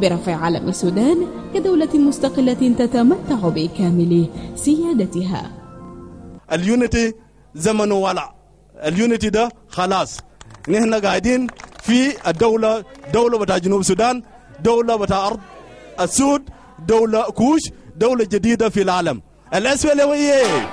برفع علم السودان كدولة مستقلة تتمتع بكامل سيادتها. اليونيتي زمنه ولع، اليونيتي ده خلاص. نحن قاعدين في الدولة، دولة بتاع جنوب السودان، دولة بتاع أرض السود، دولة كوش، دولة جديدة في العالم. الأسفلوية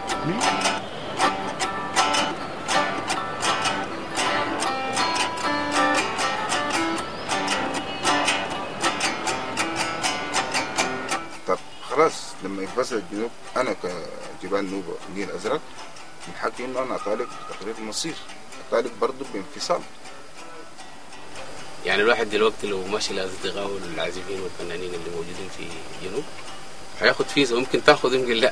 خلاص لما ينفصل الجنوب، انا كجبال نوبه النيل الازرق من حقي انه انا اطالب بتقرير المصير، اطالب برضه بانفصال. يعني الواحد دلوقتي لو ماشي لاصدقائه والعازفين والفنانين اللي موجودين في الجنوب هياخد فيزا، ممكن تاخد يمكن لا.